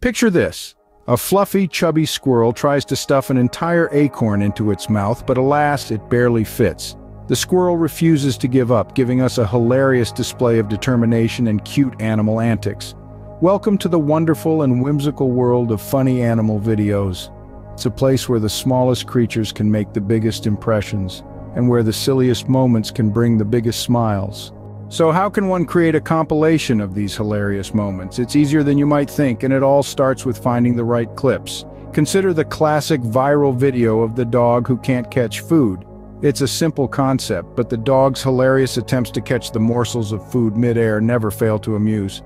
Picture this. A fluffy, chubby squirrel tries to stuff an entire acorn into its mouth, but alas, it barely fits. The squirrel refuses to give up, giving us a hilarious display of determination and cute animal antics. Welcome to the wonderful and whimsical world of funny animal videos. It's a place where the smallest creatures can make the biggest impressions, and where the silliest moments can bring the biggest smiles. So how can one create a compilation of these hilarious moments? It's easier than you might think, and it all starts with finding the right clips. Consider the classic viral video of the dog who can't catch food. It's a simple concept, but the dog's hilarious attempts to catch the morsels of food mid-air never fail to amuse.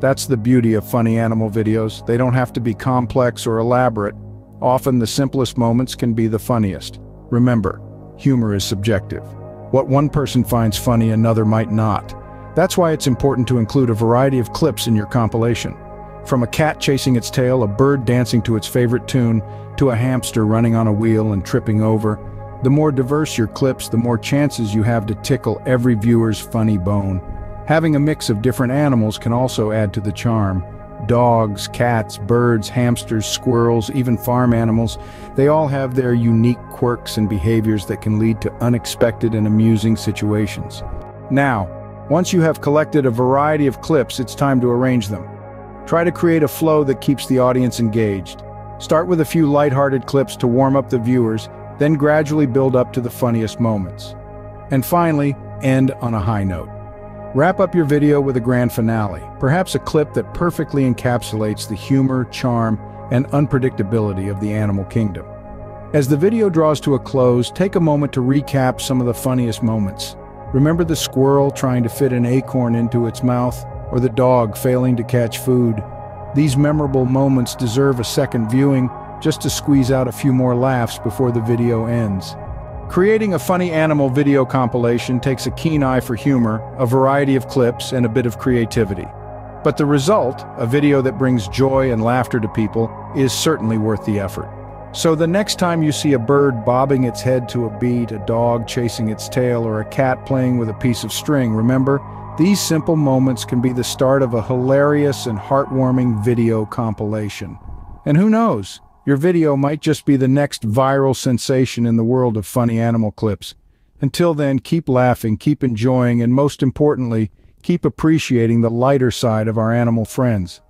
That's the beauty of funny animal videos. They don't have to be complex or elaborate. Often the simplest moments can be the funniest. Remember, humor is subjective. What one person finds funny, another might not. That's why it's important to include a variety of clips in your compilation. From a cat chasing its tail, a bird dancing to its favorite tune, to a hamster running on a wheel and tripping over. The more diverse your clips, the more chances you have to tickle every viewer's funny bone. Having a mix of different animals can also add to the charm. Dogs, cats, birds, hamsters, squirrels, even farm animals, they all have their unique quirks and behaviors that can lead to unexpected and amusing situations. Now, once you have collected a variety of clips, it's time to arrange them. Try to create a flow that keeps the audience engaged. Start with a few lighthearted clips to warm up the viewers, then gradually build up to the funniest moments. And finally, end on a high note. Wrap up your video with a grand finale, perhaps a clip that perfectly encapsulates the humor, charm, and unpredictability of the animal kingdom. As the video draws to a close, take a moment to recap some of the funniest moments. Remember the squirrel trying to fit an acorn into its mouth, or the dog failing to catch food. These memorable moments deserve a second viewing, just to squeeze out a few more laughs before the video ends. Creating a funny animal video compilation takes a keen eye for humor, a variety of clips, and a bit of creativity. But the result, a video that brings joy and laughter to people, is certainly worth the effort. So the next time you see a bird bobbing its head to a beat, a dog chasing its tail, or a cat playing with a piece of string, remember, these simple moments can be the start of a hilarious and heartwarming video compilation. And who knows? Your video might just be the next viral sensation in the world of funny animal clips. Until then, keep laughing, keep enjoying, and most importantly, keep appreciating the lighter side of our animal friends.